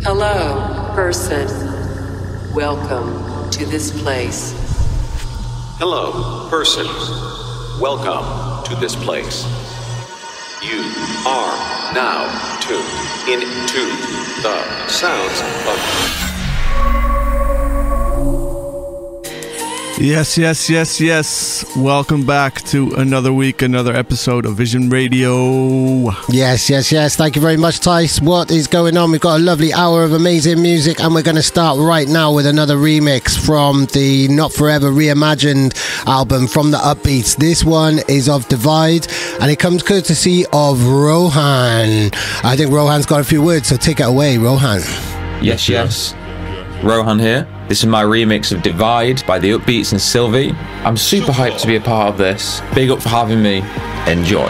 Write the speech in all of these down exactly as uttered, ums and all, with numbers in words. Hello, person. Welcome to this place. Hello, person. Welcome to this place. You are now tuned into the sounds of... Yes, yes, yes, yes. Welcome back to another week, another episode of Vision Radio. Yes, yes, yes. Thank you very much, Tice. What is going on? We've got a lovely hour of amazing music, and we're going to start right now with another remix from the Not Forever Reimagined album from The Upbeats. This one is of Divide, and it comes courtesy of Rohaan. I think Rohaan's got a few words, so take it away, Rohaan. Yes, yes. Rohaan here. This is my remix of Divide by The Upbeats and Sylvee. I'm super hyped to be a part of this. Big up for having me. Enjoy.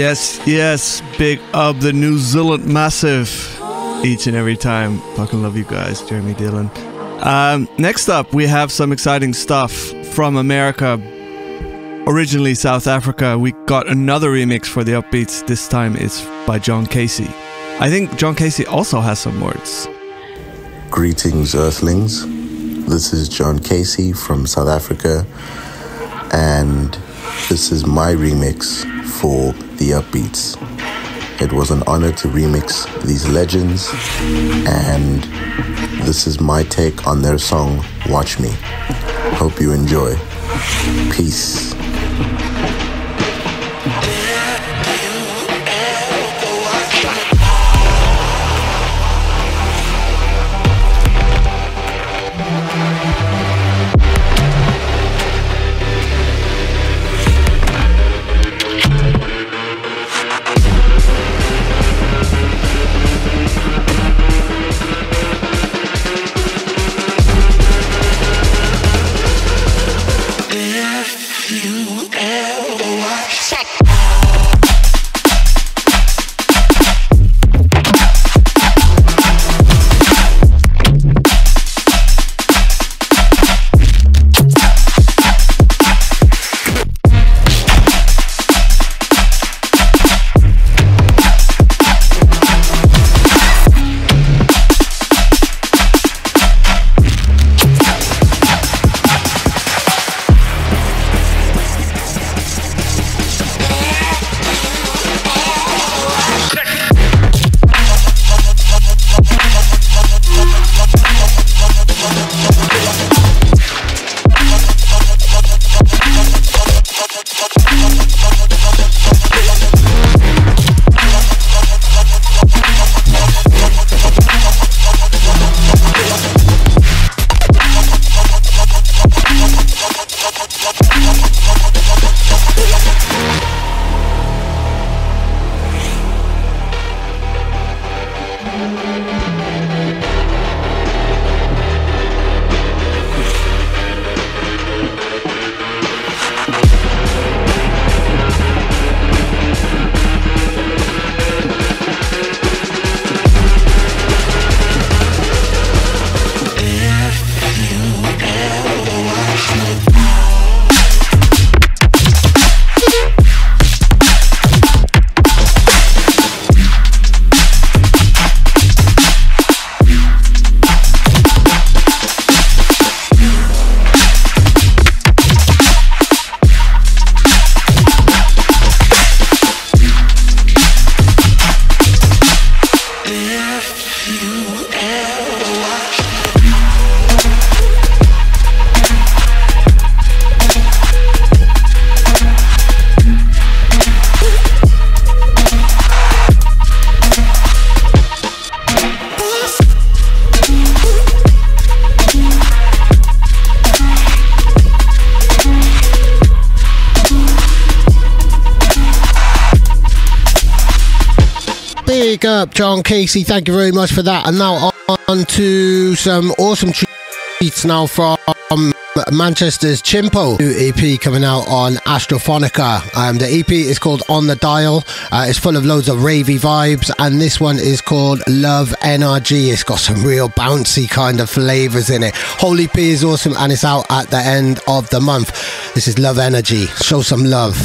Yes, yes, big up the New Zealand massive each and every time. Fucking love you guys, Jeremy Dillon. Um, next up, we have some exciting stuff from America. Originally South Africa, we got another remix for The Upbeats. This time it's by Jon Casey. I think Jon Casey also has some words. Greetings, Earthlings. This is Jon Casey from South Africa, and this is my remix for The Upbeats. It was an honor to remix these legends, and this is my take on their song, Watch Me. Hope you enjoy. Peace. If you ever Up, Jon Casey, thank you very much for that. And now on to some awesome treats now from Manchester's Chimpo. New E P coming out on Astrophonica. Um, the E P is called On The Dial. Uh, it's full of loads of ravey vibes, and this one is called Love N R G. It's got some real bouncy kind of flavours in it. Holy P is awesome, and it's out at the end of the month. This is Love Energy. Show some love.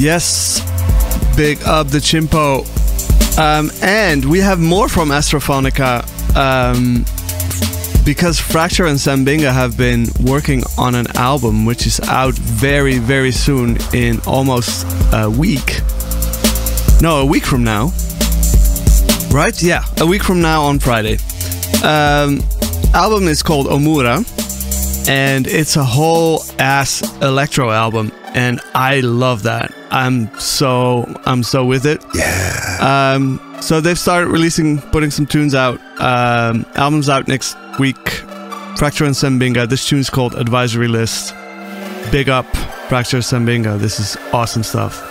Yes, big up the Chimpo. Um, and we have more from Astrophonica um, because Fracture and Sam Binga have been working on an album which is out very, very soon in almost a week. No, a week from now. Right? Yeah, a week from now on Friday. Um, album is called Omura, and it's a whole ass electro album, and I love that. I'm so I'm so with it. Yeah. Um, So they've started releasing, putting some tunes out. Um, album's out next week. Fracture and Sam Binga. This tune's called Advisory List. Big up Fracture, Sam Binga. This is awesome stuff.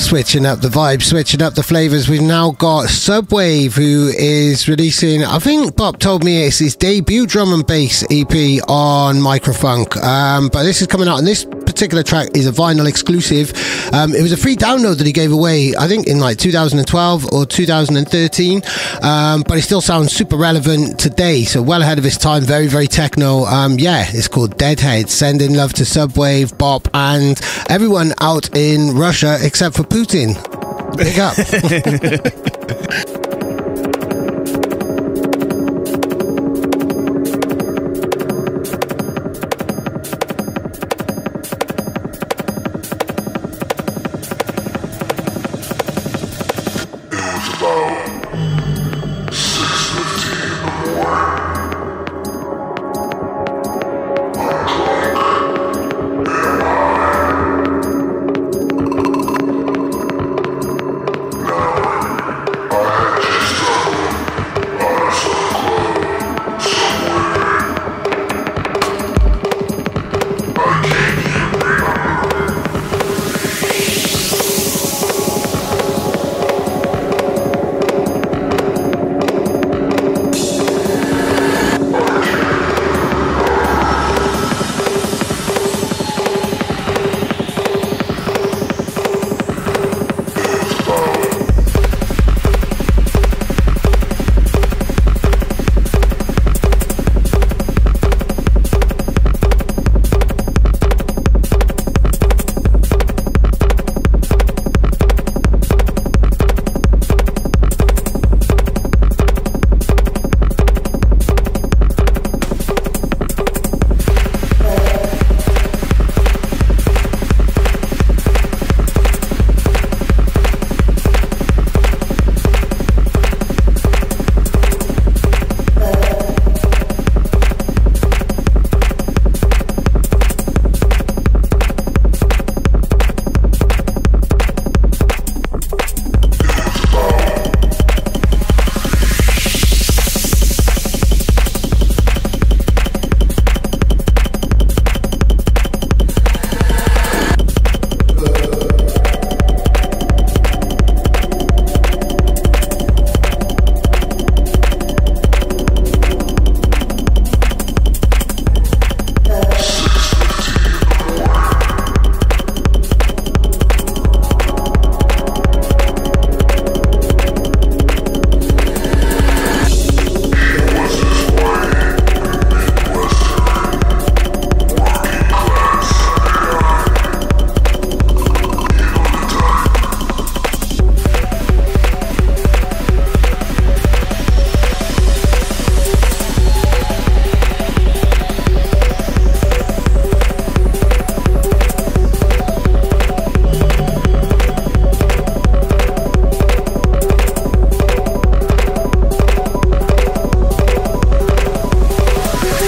Switching up the vibe, switching up the flavours. We've now got Subwave, who is releasing, I think Bob told me it's his debut drum and bass E P on Microfunk. Um, but this is coming out, and this particular track is a vinyl exclusive. Um, it was a free download that he gave away, I think in like two thousand twelve or two thousand thirteen. Um, but it still sounds super relevant today. So well ahead of his time, very, very techno. Um, yeah, it's called Deadhead. Sending love to Subwave, Bob, and everyone out in Russia except for Putin. Putin, big up.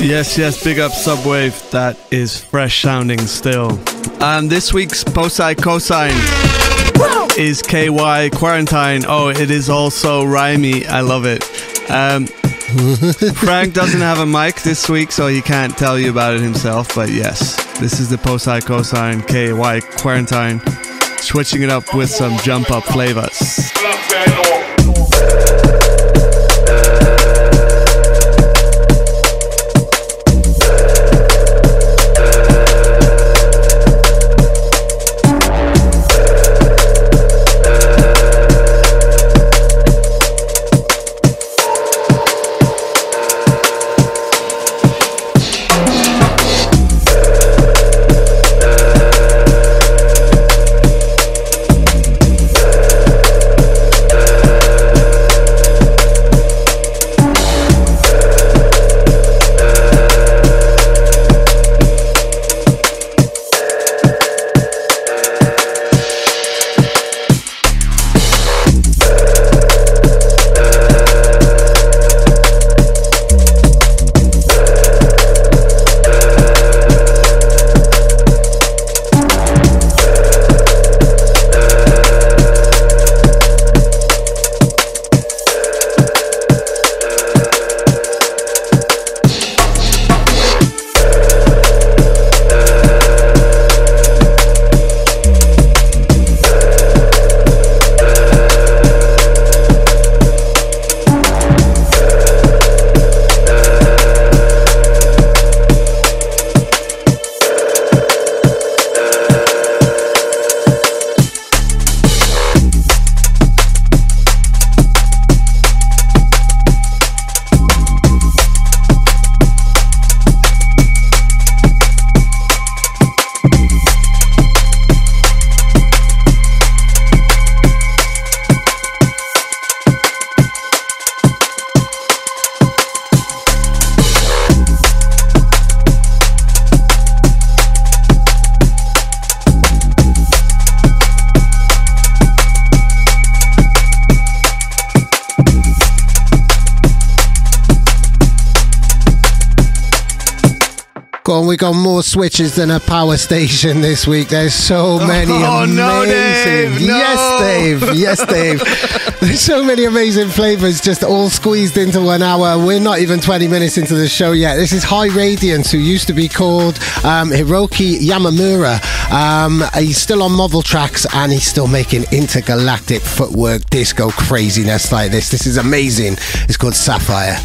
Yes, yes, big up Subwave. That is fresh sounding still. And this week's Posei Cosine is K Y Quarantine. Oh, it is also rhymey. I love it. Um, Frank doesn't have a mic this week, so he can't tell you about it himself. But yes, this is the Posei Cosine K Y Quarantine. Switching it up with some jump up flavors. We got more switches than a power station this week. There's so many oh, amazing. No, Dave, no. Yes, Dave. Yes, Dave. There's so many amazing flavors just all squeezed into one hour. We're not even twenty minutes into the show yet. This is Hyradiance, who used to be called um, Hiroki Yamamura. Um, he's still on Moveltraxx and he's still making intergalactic footwork disco craziness like this. This is amazing. It's called Sapphire.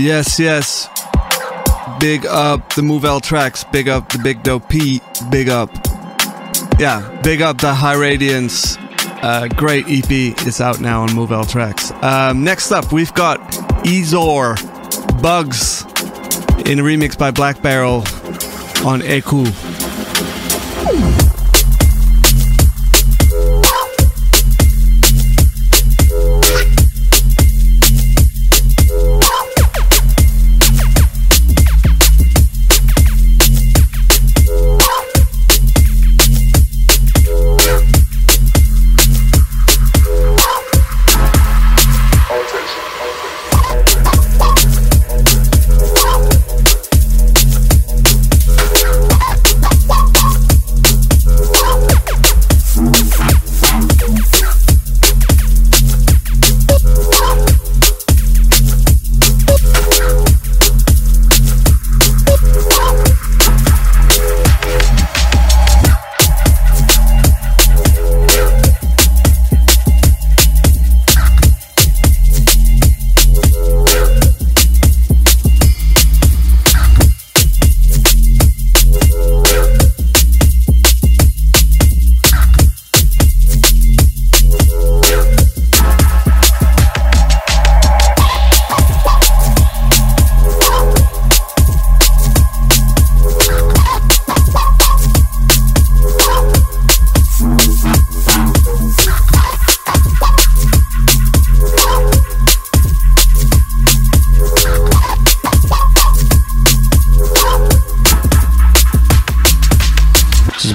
Yes, yes. Big up the Moveltraxx. Big up the Big Dope P. Big up. Yeah, big up the Hyradiance. Uh, great E P. It's out now on Moveltraxx. Um, next up, we've got Ezor Bugs in a remix by Black Barrel on Eku.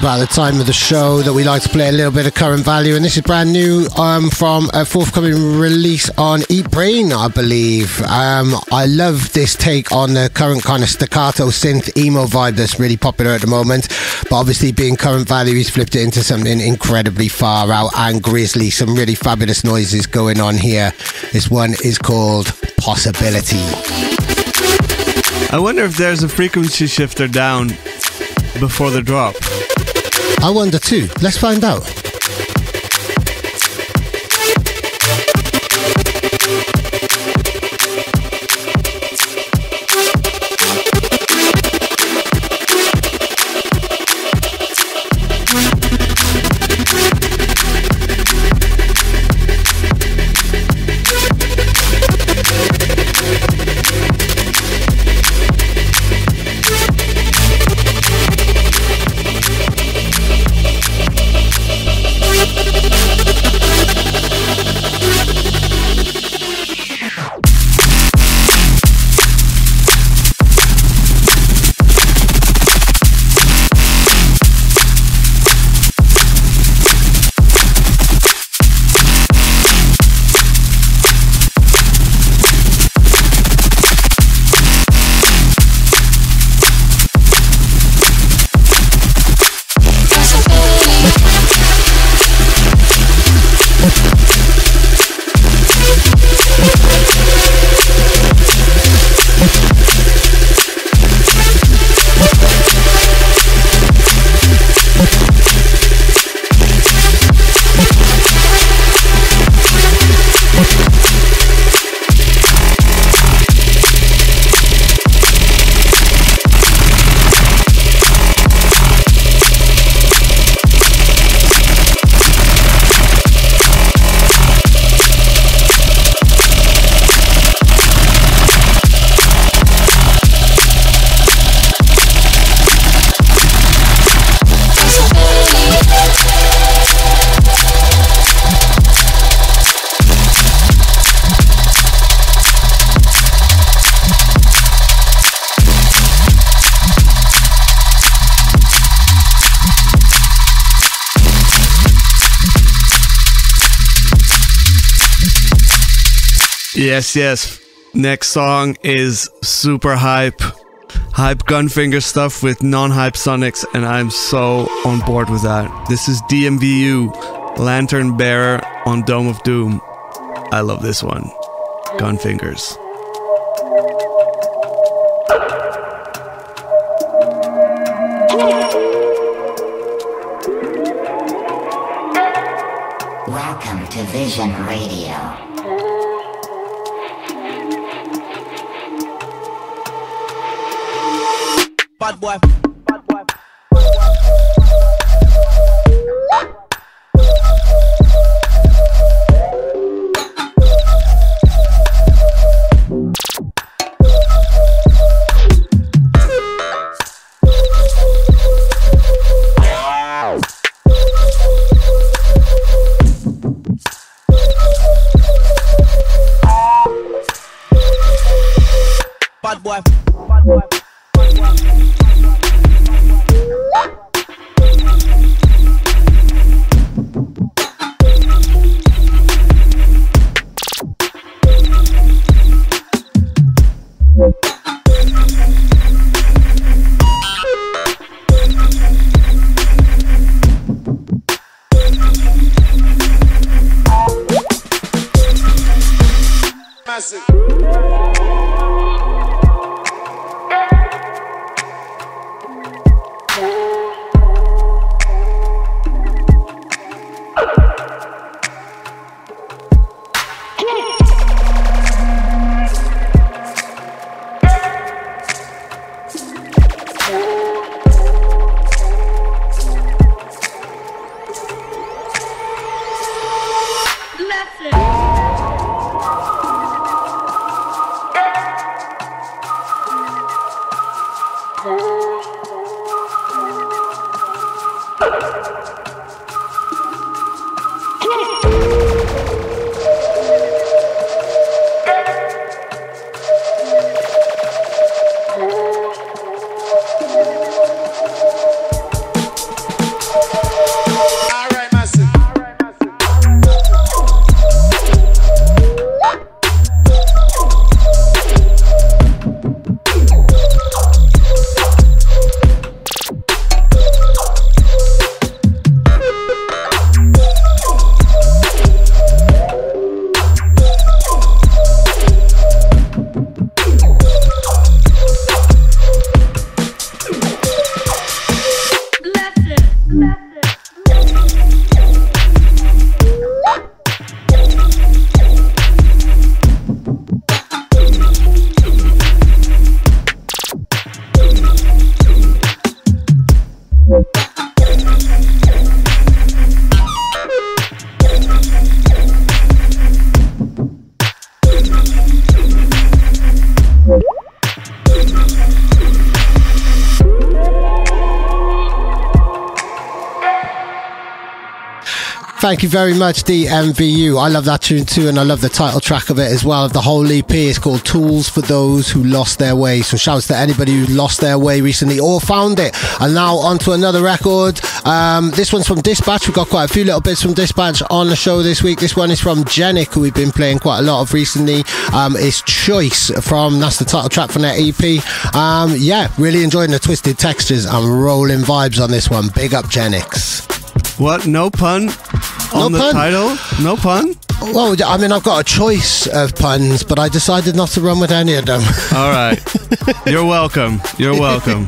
About the time of the show that we like to play a little bit of Current Value, and this is brand new um, from a forthcoming release on Eat Brain, I believe. Um, I love this take on the current kind of staccato synth emo vibe that's really popular at the moment, but obviously being Current Value, he's flipped it into something incredibly far out and grisly. Some really fabulous noises going on here. This one is called Possibility. I wonder if there's a frequency shifter down before the drop. I wonder too. Let's find out. Yes, yes. Next song is super hype. Hype Gunfinger stuff with non-hype sonics, and I'm so on board with that. This is D M V U, Lantern Bearer on Dome of Doom. I love this one. Gunfingers. Welcome to Vision Radio. bad boy. Bad boy. Bad boy. Bad boy. Thank you very much, D M V U. I love that tune too, and I love the title track of it as well. The whole E P is called Tools for Those Who Lost Their Way. So shouts to anybody who lost their way recently or found it. And now on to another record. Um, this one's from Dispatch. We've got quite a few little bits from Dispatch on the show this week. This one is from Genic, who we've been playing quite a lot of recently. Um, it's Choice from, that's the title track from their E P. Um, yeah, really enjoying the twisted textures and rolling vibes on this one. Big up Genics. What? No pun? On no the pun. Title? No pun? Well, I mean, I've got a choice of puns, but I decided not to run with any of them. All right. You're welcome. You're welcome.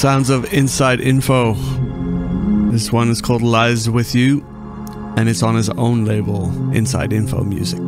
Sounds of Inside Info. This one is called Lies With You, and it's on his own label, Inside Info Music.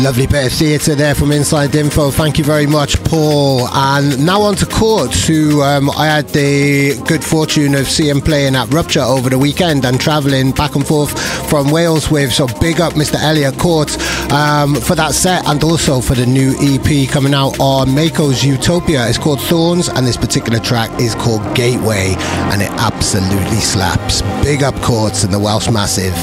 Lovely bit of theatre there from Inside Info. Thank you very much, Paul. And now on to Courts, who um, I had the good fortune of seeing playing at Rupture over the weekend and travelling back and forth from Wales with. So big up Mister Elliot Courts um, for that set, and also for the new E P coming out on Mako's Utopia. It's called Thorns, and this particular track is called Gateway, and it absolutely slaps. Big up Courts and the Welsh Massive.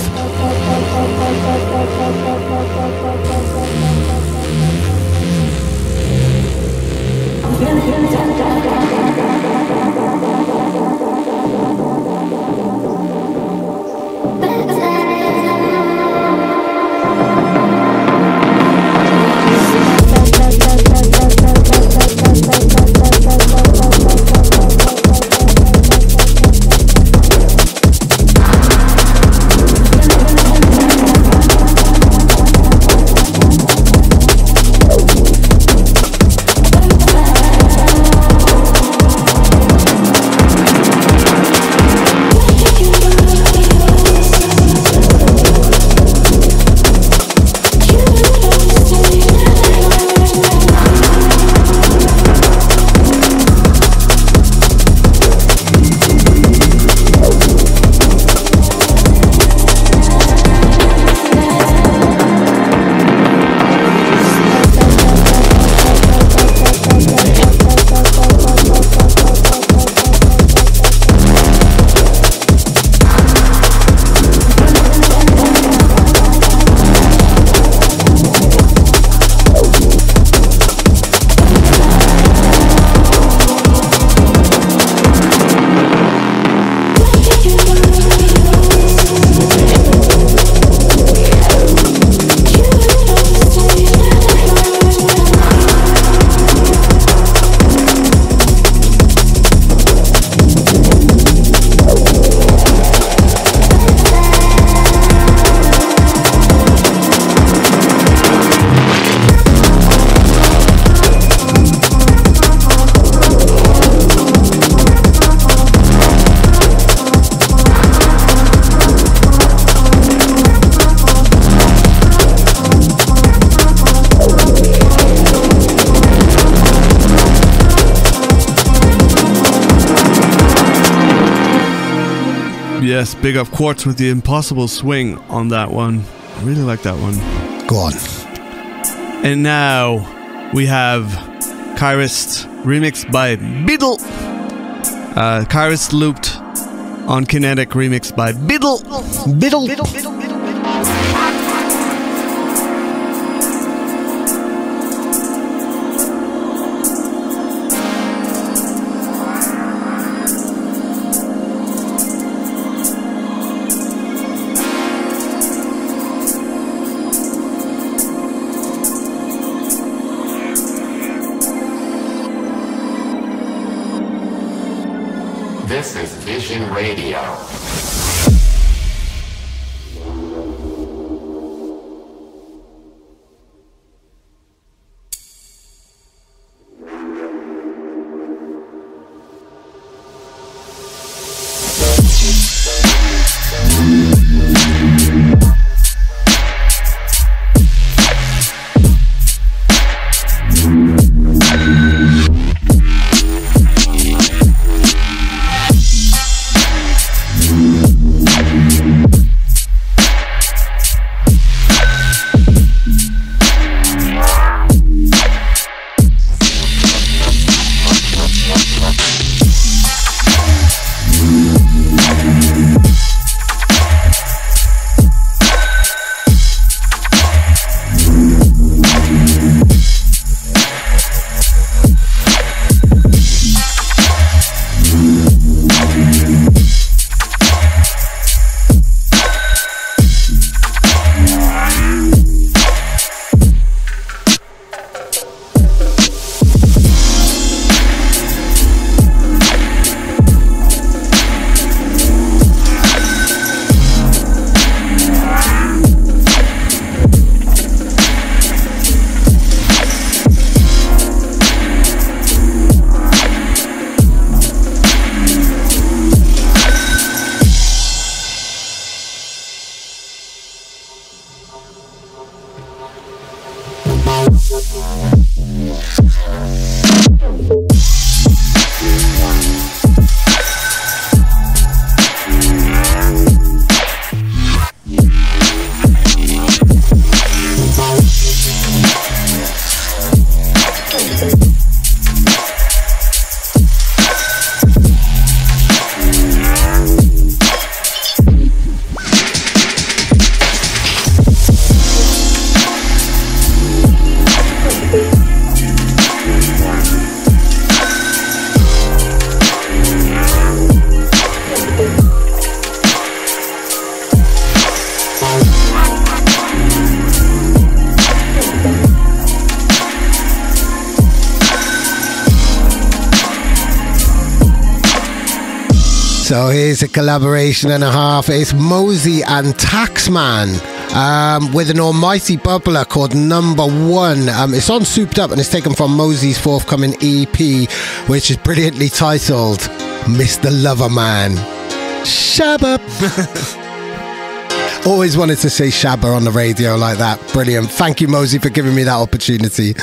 Yes, big up Quartz with the impossible swing on that one. I really like that one. Go on. And now we have Kyrist remixed by Biddle. Uh, Kyrist looped on Kinetic remixed by Biddle. Biddle. Biddle. Biddle. Biddle. This is Vision Radio. So here's a collaboration and a half. It's Mosey and Taxman um, with an almighty bubbler called Number One. Um, it's on Souped Up and it's taken from Mosey's forthcoming E P, which is brilliantly titled Mister Loverman. Shabba! Always wanted to say Shabba on the radio like that. Brilliant. Thank you, Mosey, for giving me that opportunity.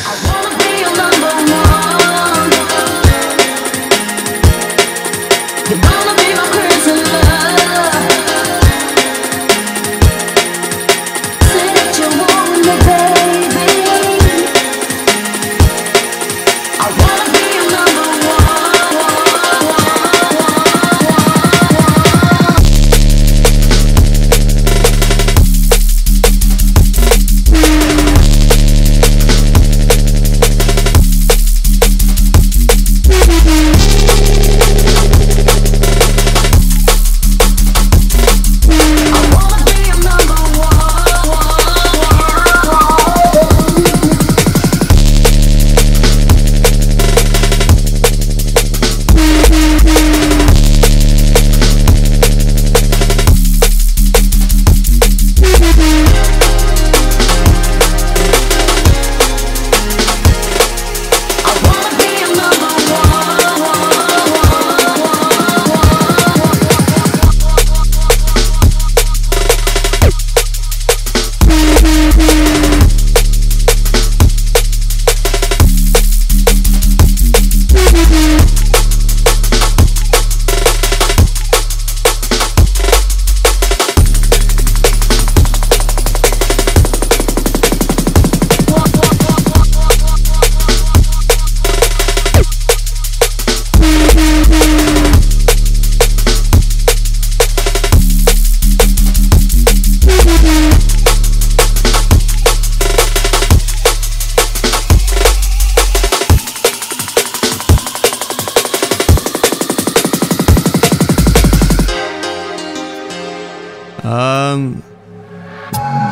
Um,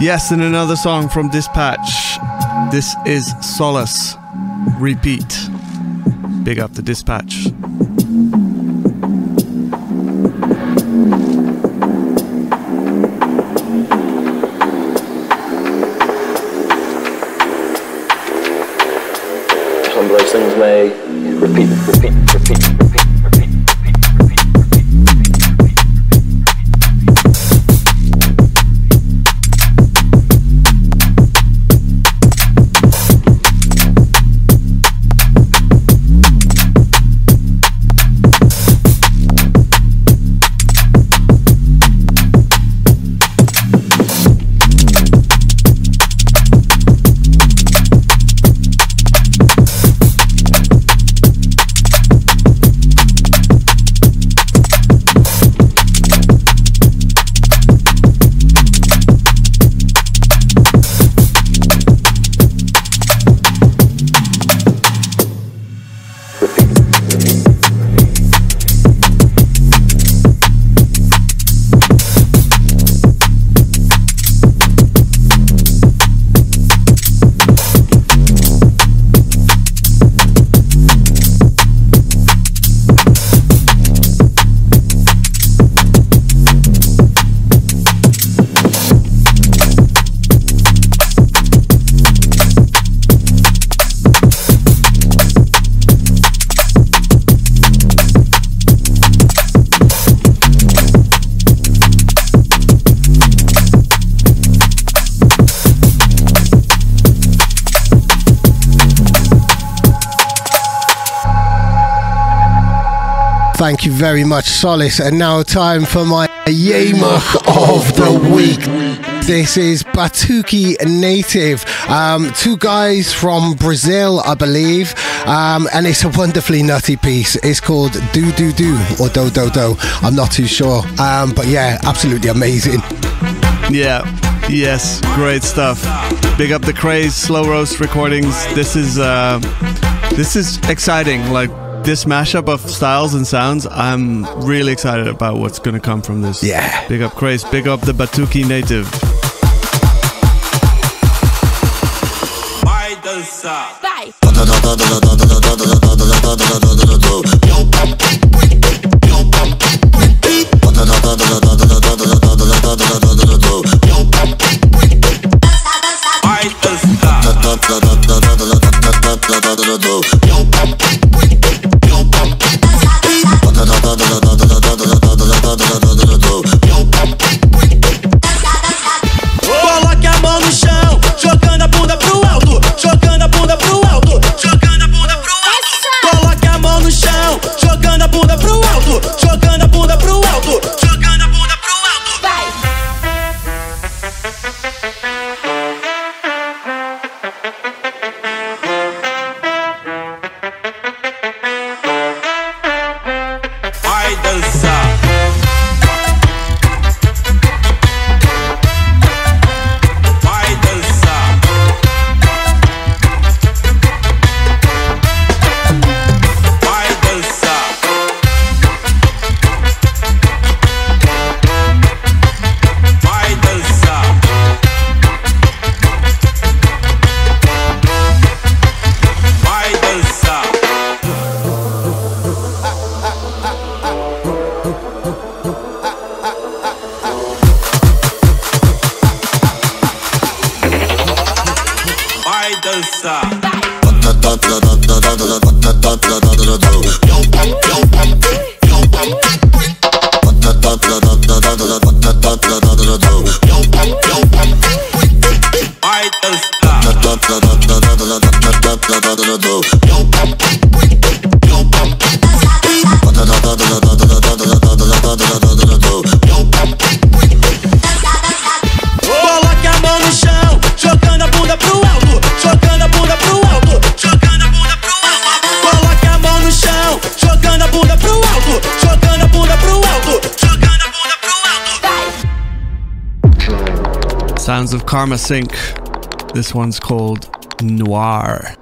yes, and another song from Dispatch. This is Solace, Repeat. Big up to Dispatch. Some of those things may repeat, repeat, repeat, repeat. Thank you very much, Solace. And now time for my Yamach of the Week. This is Batooke Native. Um, two guys from Brazil, I believe. Um, and it's a wonderfully nutty piece. It's called Do Do Do or Do Do Do. I'm not too sure. Um, but yeah, absolutely amazing. Yeah, yes, great stuff. Big up the Craze, Slow Roast recordings. This is, uh, this is exciting. Like, this mashup of styles and sounds, I'm really excited about what's going to come from this. Yeah. Big up Craze, big up the Batooke Native. Bye. Coloque a mão no chão, jogando a bunda pro alto, jogando a bunda pro alto, jogando a bunda pro alto. Coloque a mão no chão, jogando a bunda pro alto, jogando a bunda pro alto, jogando a bunda pro alto. Vai. Of Karma Sync. This one's called Noir.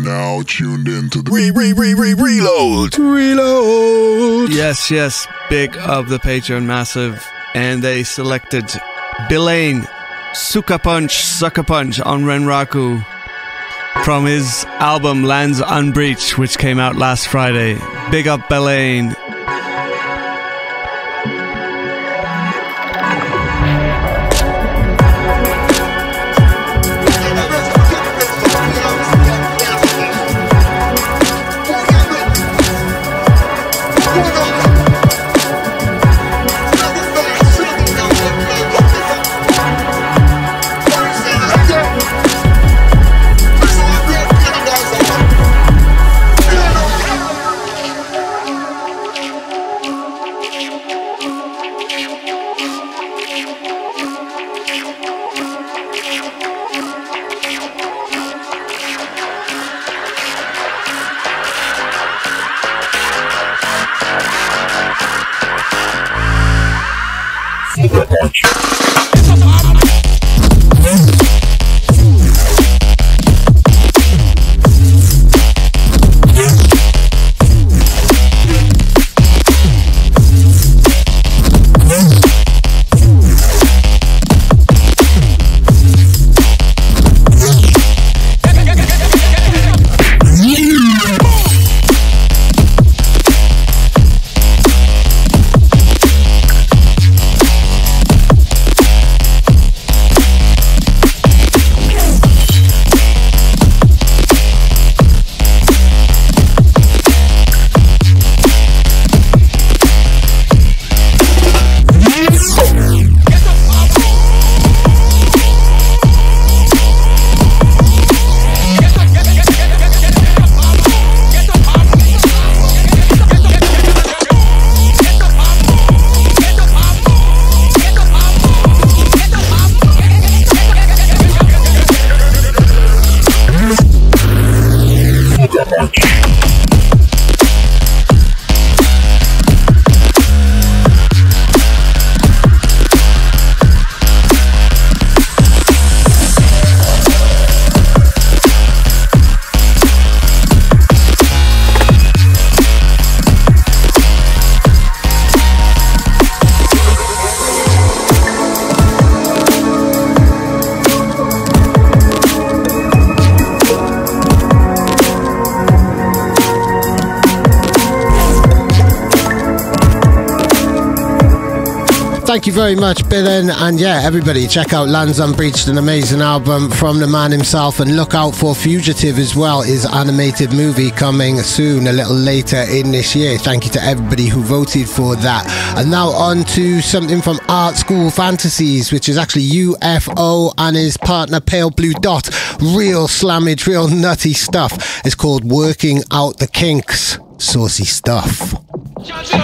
are now tuned into the re re re re reload reload. Yes, yes, big of the Patreon, massive, and they selected Billain, Sucker Punch, Sucker Punch on Renraku from his album Lands Unbreached, which came out last Friday. Big up Billain. Thank you very much, Billain, and yeah, everybody, check out Lands Unbreached, an amazing album from the man himself, and look out for Fugitive as well, his animated movie coming soon, a little later in this year. Thank you to everybody who voted for that. And now on to something from Art School Fantasies, which is actually U F O and his partner Pale Blue Dot. Real slammage, real nutty stuff. It's called Working Out the Kinks. Saucy stuff. What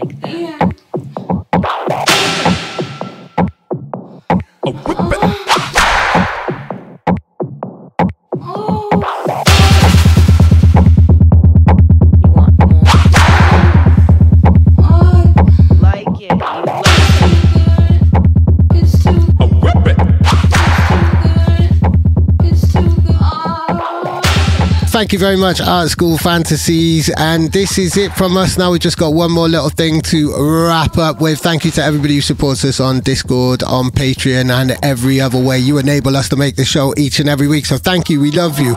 like that. Yeah. Thank you very much, Art School Fantasies, and this is it from us. Now we've just got one more little thing to wrap up with. Thank you to everybody who supports us on Discord, on Patreon, and every other way. You enable us to make the show each and every week, so thank you. We love you.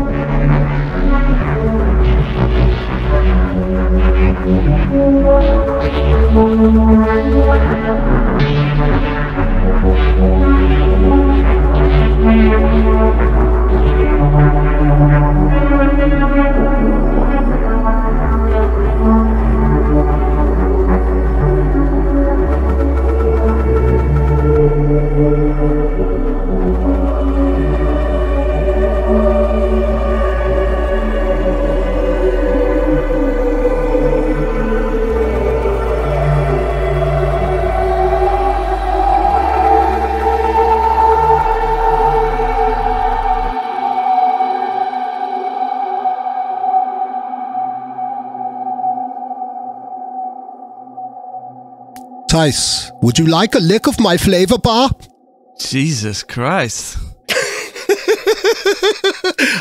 Tice, would you like a lick of my flavor bar? Jesus Christ.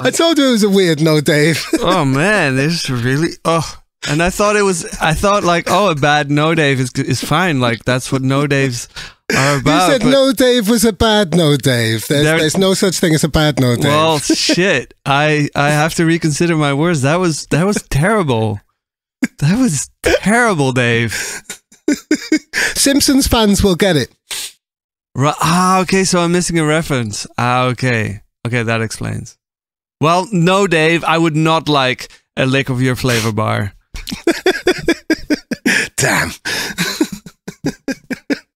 I told you it was a weird no, Dave. Oh man, this is really, oh. And I thought it was, I thought like, oh, a bad no, Dave is, is fine. Like that's what no, Dave's are about. You said no, Dave was a bad no, Dave. There's, there, there's no such thing as a bad no, Dave. Well, shit. I, I have to reconsider my words. That was, that was terrible. That was terrible, Dave. Simpsons fans will get it. Right. Ah, okay, so I'm missing a reference. Ah, okay. Okay, that explains. Well, no, Dave, I would not like a lick of your flavor bar. Damn.